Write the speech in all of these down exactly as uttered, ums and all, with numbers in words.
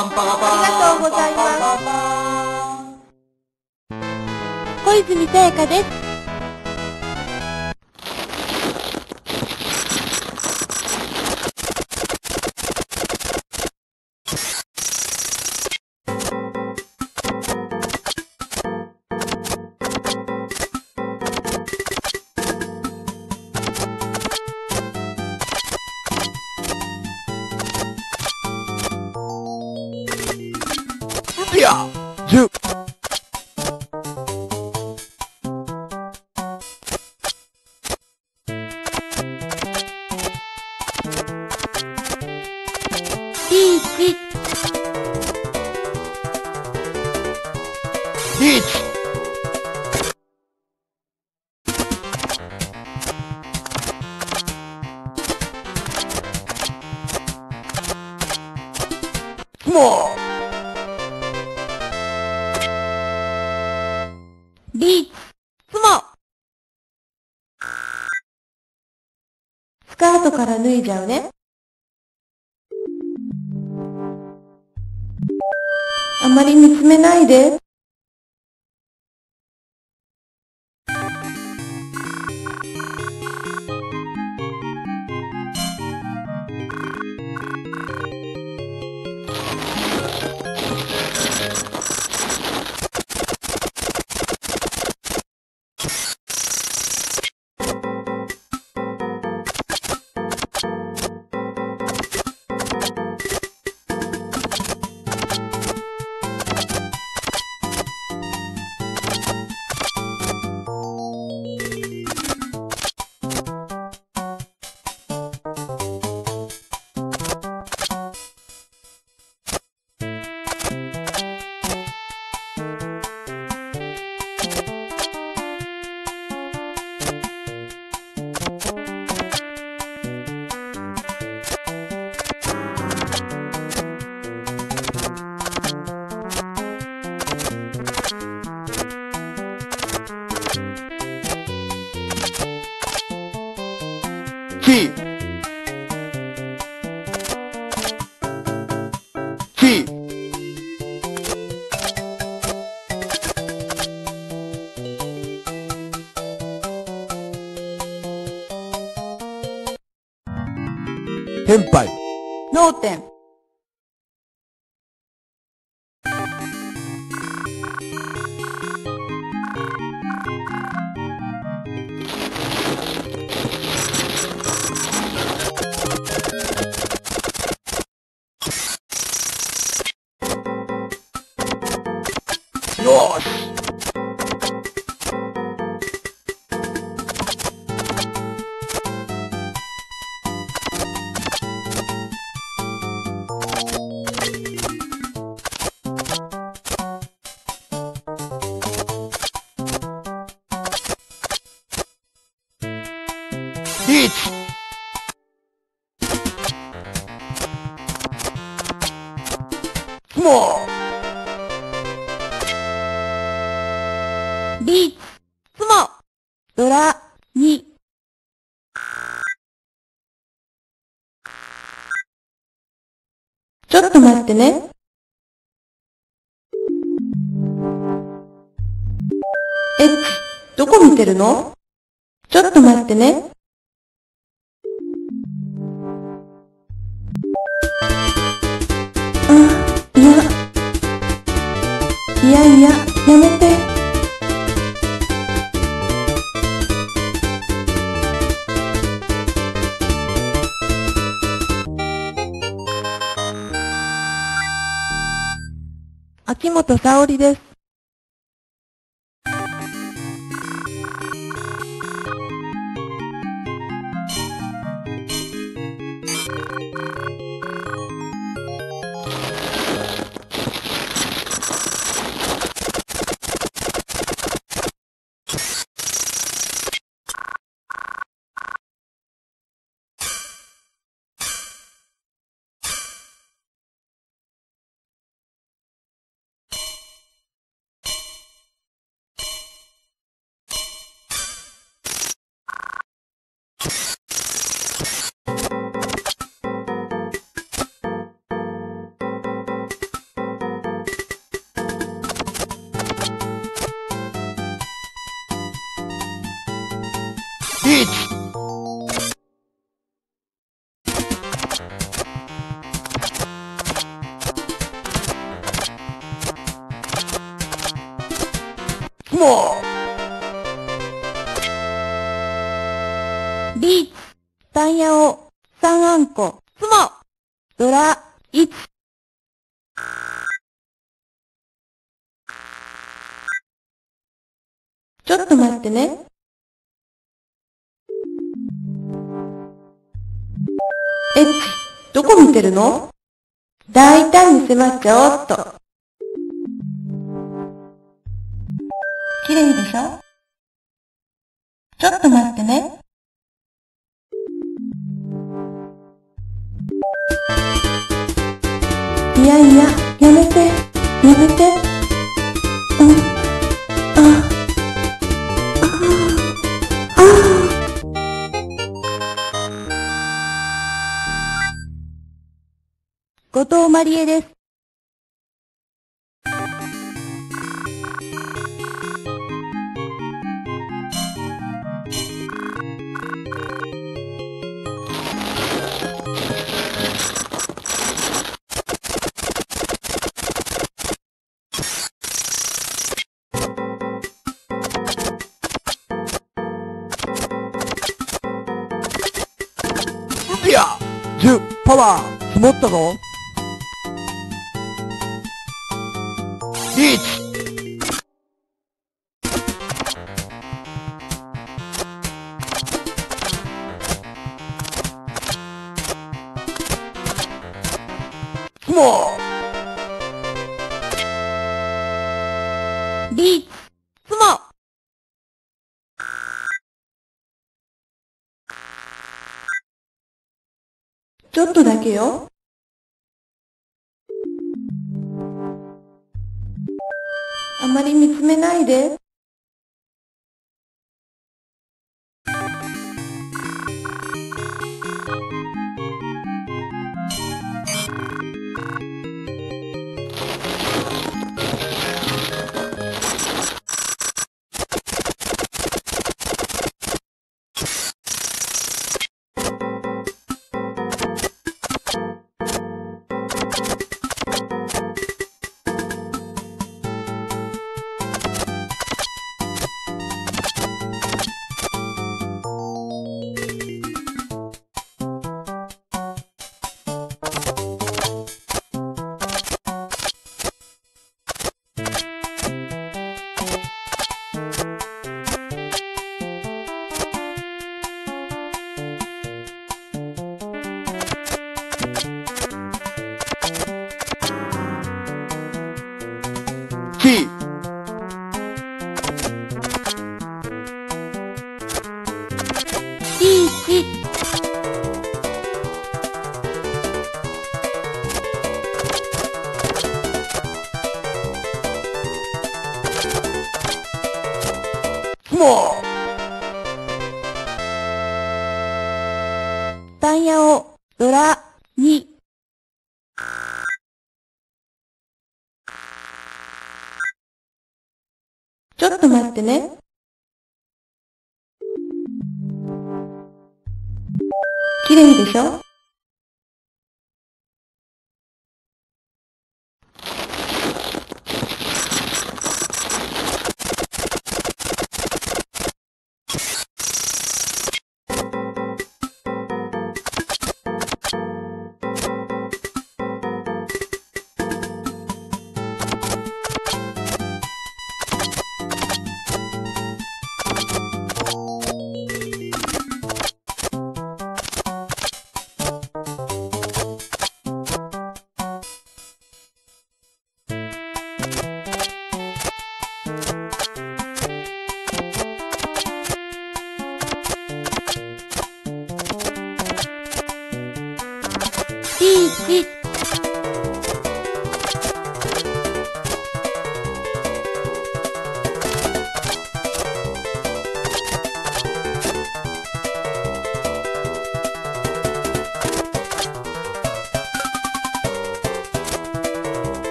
ありがとうございます。小泉さやかです。脱いじゃうね。あまり見つめないで。天杯脳天よしでね。え、どこ見てるの？ちょっと待ってね。あ、いや。いやいや、やめて。秋元沙織です。It's more. B タンヤオサンアンコスモドライツちょっと待ってね。え、どこ見てるの？大胆に迫っちゃおうっと。綺麗でしょ？ちょっと待ってね。いやいや、やめて、やめて。うん、あ、あ、あ。後藤まりえです。パワー積もったぞ。リーチもうリーチスモちょっとだけよ。あまり見つめないで。タンヤオドラにちょっと待ってね。綺麗でしょ？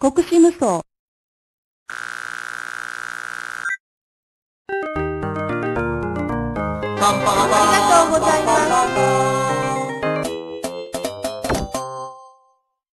国士無双。ありがとうございます。